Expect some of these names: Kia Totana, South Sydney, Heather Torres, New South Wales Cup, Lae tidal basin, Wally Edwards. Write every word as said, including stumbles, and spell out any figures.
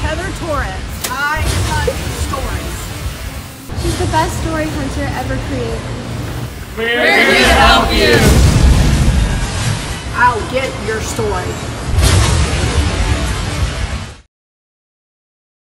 Heather Torres. I hunt stories. She's the best story hunter ever created. We're here to help you. I'll get your story.